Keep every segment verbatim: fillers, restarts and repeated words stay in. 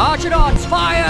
Archidons, fire!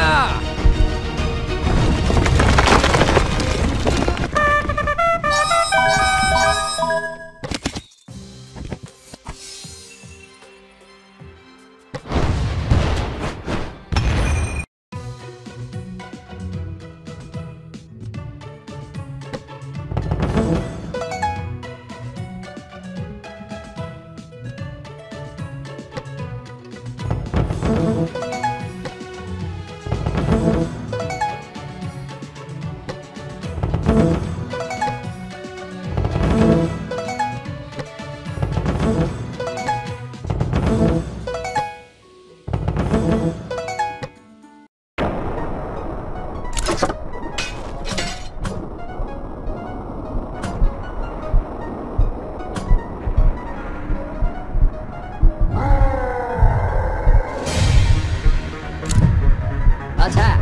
Attack!